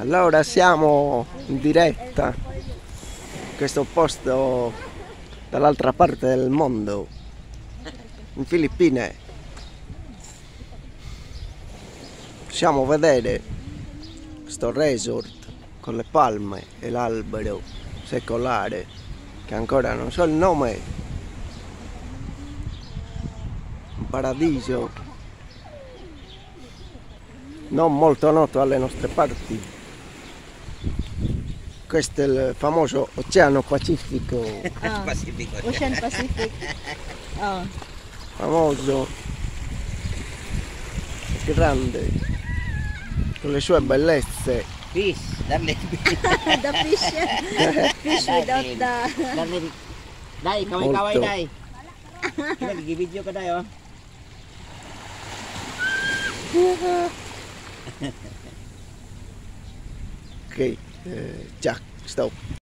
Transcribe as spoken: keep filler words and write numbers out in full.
Allora siamo in diretta in questo posto dall'altra parte del mondo, in Filippine. Possiamo vedere questo resort con le palme e l'albero secolare che ancora non so il nome. Un paradiso non molto noto alle nostre parti. Questo è il famoso Oceano Pacifico. Oh, Pacifico. Ocean Pacific. Oh. Famoso, grande, con le sue bellezze. Fish, darle fish. The fish. The fish without the... Darle... Dai, kawaii kawaii dai. Lagi video ka dai, oh. Ok. Uh, Jack, stop.